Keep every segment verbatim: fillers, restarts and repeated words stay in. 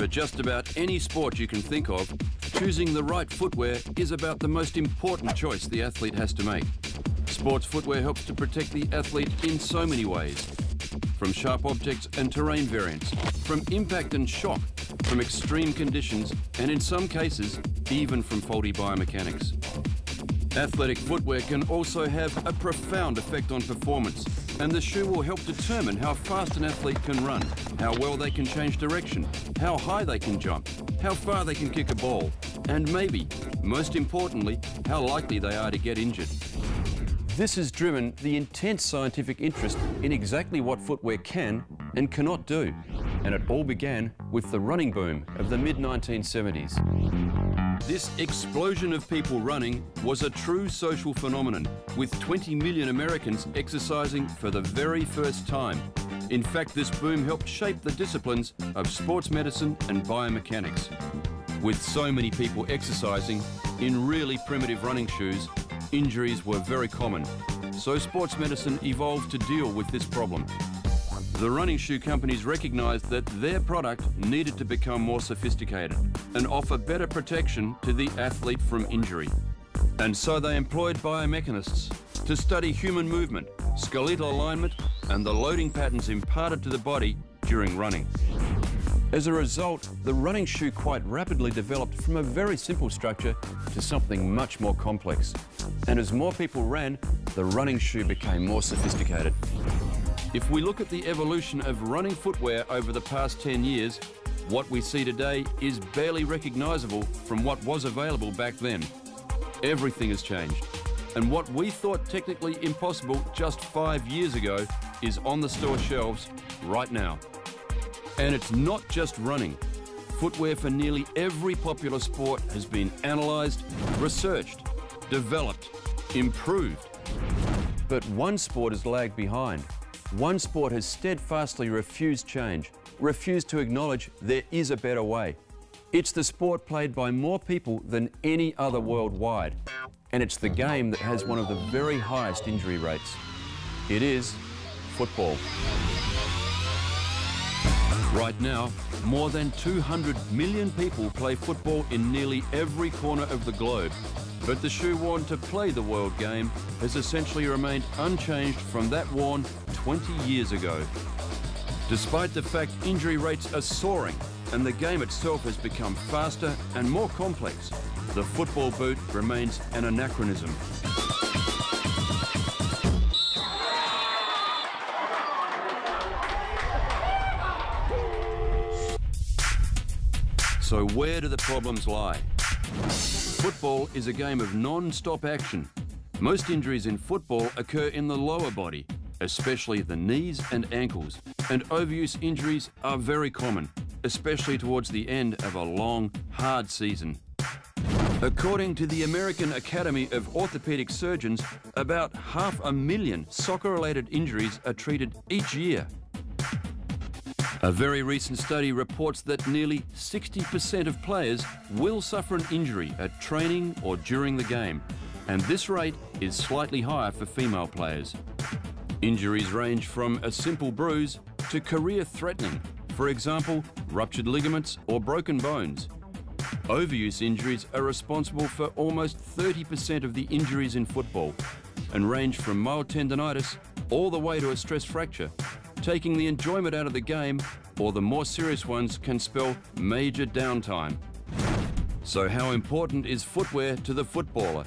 For just about any sport you can think of, choosing the right footwear is about the most important choice the athlete has to make. Sports footwear helps to protect the athlete in so many ways. From sharp objects and terrain variants, from impact and shock, from extreme conditions, and in some cases, even from faulty biomechanics. Athletic footwear can also have a profound effect on performance, and the shoe will help determine how fast an athlete can run, how well they can change direction, how high they can jump, how far they can kick a ball, and maybe, most importantly, how likely they are to get injured. This has driven the intense scientific interest in exactly what footwear can and cannot do, and it all began with the running boom of the mid nineteen seventies. This explosion of people running was a true social phenomenon, with twenty million Americans exercising for the very first time. In fact, this boom helped shape the disciplines of sports medicine and biomechanics. With so many people exercising in really primitive running shoes, injuries were very common, so sports medicine evolved to deal with this problem. The running shoe companies recognised that their product needed to become more sophisticated and offer better protection to the athlete from injury. And so they employed biomechanists to study human movement, skeletal alignment, and the loading patterns imparted to the body during running. As a result, the running shoe quite rapidly developed from a very simple structure to something much more complex. And as more people ran, the running shoe became more sophisticated. If we look at the evolution of running footwear over the past ten years, what we see today is barely recognisable from what was available back then. Everything has changed, and what we thought technically impossible just five years ago is on the store shelves right now. And it's not just running. Footwear for nearly every popular sport has been analysed, researched, developed, improved. But one sport has lagged behind. One sport has steadfastly refused change, refused to acknowledge there is a better way. It's the sport played by more people than any other worldwide. And it's the game that has one of the very highest injury rates. It is football. Right now, more than two hundred million people play football in nearly every corner of the globe. But the shoe worn to play the world game has essentially remained unchanged from that worn twenty years ago. Despite the fact injury rates are soaring and the game itself has become faster and more complex, the football boot remains an anachronism. So where do the problems lie? Football is a game of non-stop action. Most injuries in football occur in the lower body, especially the knees and ankles, and overuse injuries are very common, especially towards the end of a long, hard season. According to the American Academy of Orthopedic Surgeons, about half a million soccer-related injuries are treated each year. A very recent study reports that nearly sixty percent of players will suffer an injury at training or during the game, and this rate is slightly higher for female players. Injuries range from a simple bruise to career-threatening, for example, ruptured ligaments or broken bones. Overuse injuries are responsible for almost thirty percent of the injuries in football and range from mild tendinitis all the way to a stress fracture, taking the enjoyment out of the game, or the more serious ones can spell major downtime. So how important is footwear to the footballer?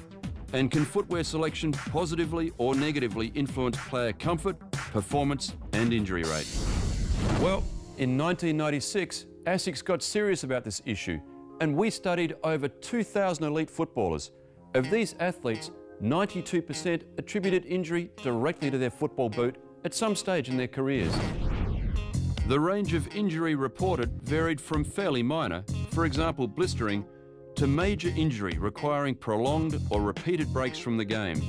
And can footwear selection positively or negatively influence player comfort, performance, and injury rate? Well, in nineteen ninety-six, ASICS got serious about this issue, and we studied over two thousand elite footballers. Of these athletes, ninety-two percent attributed injury directly to their football boot at some stage in their careers. The range of injury reported varied from fairly minor, for example blistering, to major injury requiring prolonged or repeated breaks from the game.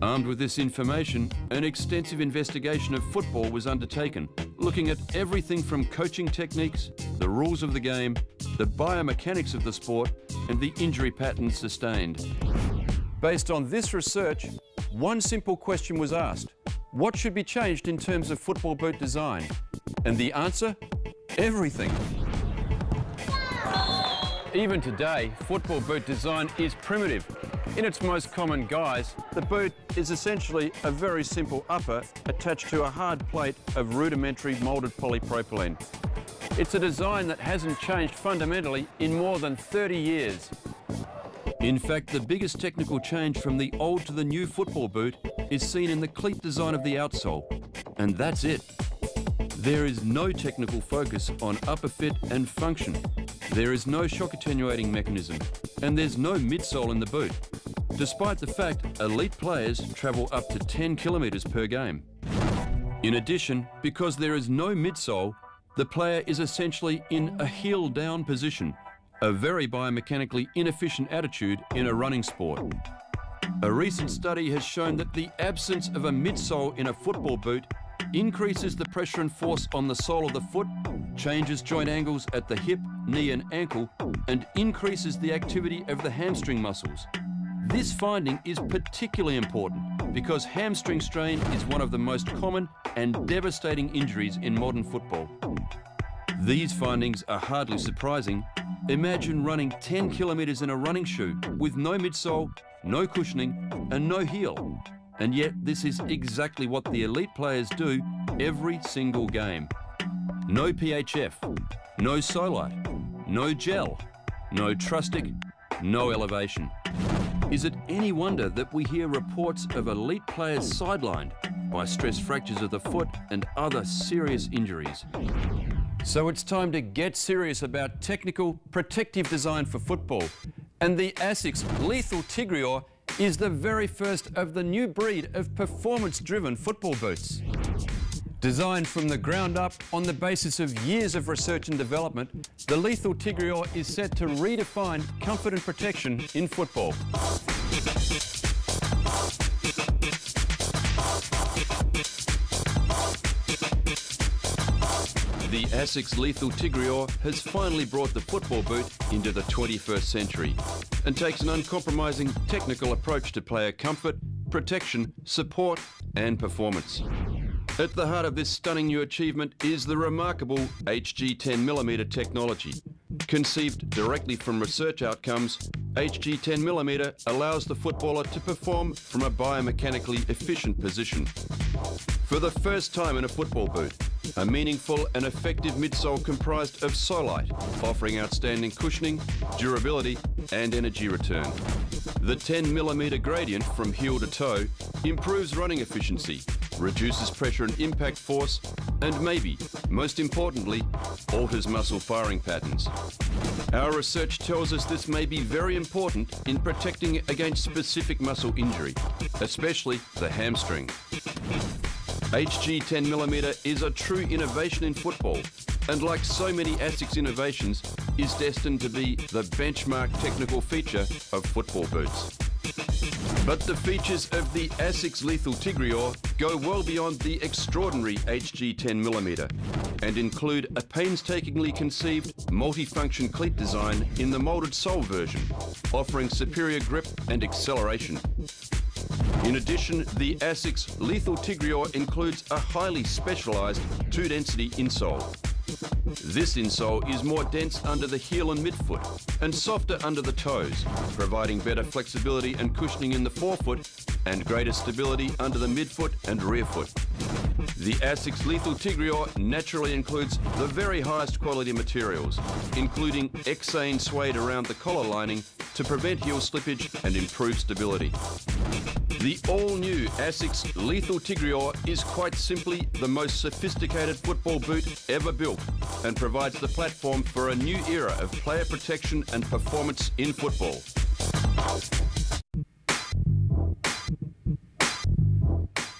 Armed with this information, an extensive investigation of football was undertaken, looking at everything from coaching techniques, the rules of the game, the biomechanics of the sport, and the injury patterns sustained. Based on this research, one simple question was asked: what should be changed in terms of football boot design? And the answer? Everything. Even today, football boot design is primitive. In its most common guise, the boot is essentially a very simple upper attached to a hard plate of rudimentary moulded polypropylene. It's a design that hasn't changed fundamentally in more than thirty years. In fact, the biggest technical change from the old to the new football boot is seen in the cleat design of the outsole. And that's it. There is no technical focus on upper fit and function. There is no shock attenuating mechanism, and there's no midsole in the boot, despite the fact elite players travel up to ten kilometres per game. In addition, because there is no midsole, the player is essentially in a heel-down position, a very biomechanically inefficient attitude in a running sport. A recent study has shown that the absence of a midsole in a football boot increases the pressure and force on the sole of the foot, changes joint angles at the hip, knee and ankle, and increases the activity of the hamstring muscles. This finding is particularly important because hamstring strain is one of the most common and devastating injuries in modern football. These findings are hardly surprising. Imagine running ten kilometres in a running shoe with no midsole, no cushioning, and no heel. And yet, this is exactly what the elite players do every single game. No P H F, no Solite, no Gel, no Trustic, no Elevation. Is it any wonder that we hear reports of elite players sidelined by stress fractures of the foot and other serious injuries? So it's time to get serious about technical, protective design for football. And the ASICS Lethal Tigreor is the very first of the new breed of performance-driven football boots. Designed from the ground up on the basis of years of research and development, the Lethal Tigreor is set to redefine comfort and protection in football. The ASICS Lethal Tigreor has finally brought the football boot into the twenty-first century and takes an uncompromising technical approach to player comfort, protection, support and performance. At the heart of this stunning new achievement is the remarkable H G ten millimeter technology. Conceived directly from research outcomes, H G ten millimeter allows the footballer to perform from a biomechanically efficient position. For the first time in a football boot, a meaningful and effective midsole comprised of Solite, offering outstanding cushioning, durability and energy return. The ten millimeter gradient from heel to toe improves running efficiency, reduces pressure and impact force, and maybe, most importantly, alters muscle firing patterns. Our research tells us this may be very important in protecting against specific muscle injury, especially the hamstring. H G ten millimeter is a true innovation in football, and like so many ASICS innovations, is destined to be the benchmark technical feature of football boots. But the features of the ASICS Lethal Tigreor go well beyond the extraordinary H G ten millimeter and include a painstakingly conceived multifunction cleat design in the moulded sole version, offering superior grip and acceleration. In addition, the ASICS Lethal Tigreor includes a highly specialised two-density insole. This insole is more dense under the heel and midfoot and softer under the toes, providing better flexibility and cushioning in the forefoot and greater stability under the midfoot and rear foot. The ASICS Lethal Tigreor naturally includes the very highest quality materials, including exane suede around the collar lining to prevent heel slippage and improve stability. The all-new ASICS Lethal Tigreor is quite simply the most sophisticated football boot ever built and provides the platform for a new era of player protection and performance in football.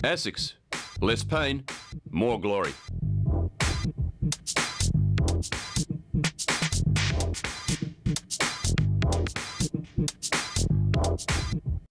ASICS. Less pain, more glory.